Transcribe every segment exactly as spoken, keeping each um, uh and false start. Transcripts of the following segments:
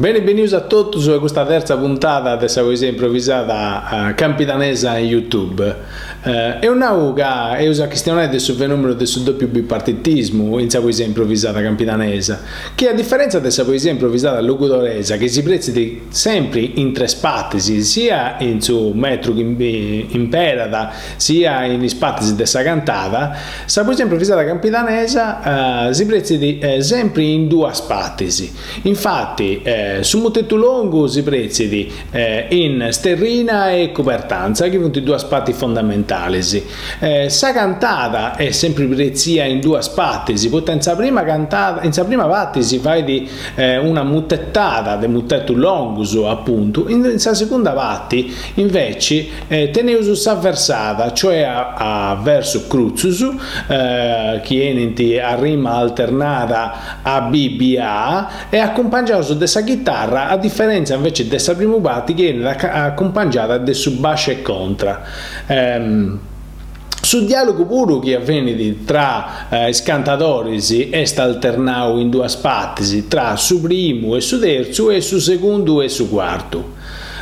Bene, benvenuti a tutti su questa terza puntata della poesia improvvisata campidanese in YouTube. È un'auga e usa questione sul fenomeno del doppio bipartitismo in questa poesia improvvisata campidanese, che a differenza della poesia improvvisata logudorese, che si presenta sempre in tre spazi, sia in suo metro imperata, sia in spazi della cantata, la poesia improvvisata campidanese uh, si presenta sempre in due spazi. Infatti, eh, su mutetu longu si prezzi eh, in sterrina e copertanza, che sono i due spazi fondamentali. Eh, sa cantata è sempre prezzia in due spazi, perché in sa prima cantata, in sa prima parte si fa di eh, una mutettata di mutetu longu, appunto. In, in sa seconda parte invece eh, teneusu sa versata, cioè a, a verso cruzusu, eh, che è a rima alternata a B B A e accompagnato da sa chitarra, a differenza invece della prima parte che è accompagnata da basso e contra. Um. Sul dialogo puro che avviene tra eh, scantatori è alternau in due spazi, tra su primo e su terzo e su secondo e su quarto.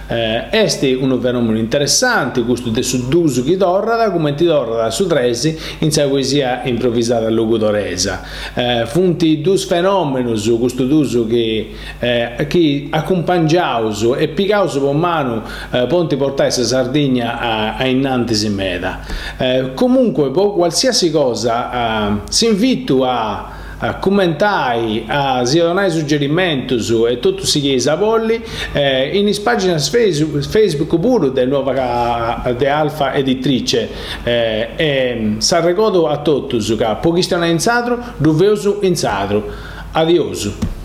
Questo eh, è un fenomeno interessante, questo del sudduso che torna, come ti torna su tresi in sa poesia improvvisata logudorese. Eh, Funti due fenomeni su questo d'uso che, eh, che accompagnauso e picauso con mano eh, ponti portare sa Sardegna a, a innanti si meda. Eh, comunque, po, qualsiasi cosa eh, si invito a commentai, a se donai suggerimenti su e tutto si chiesa polli eh, in pagina Facebook pure del nuovo de Alfa Editrice eh, e sarregodo a tutto su che pochissimo in sadro, duvioso in sadro. Adioso.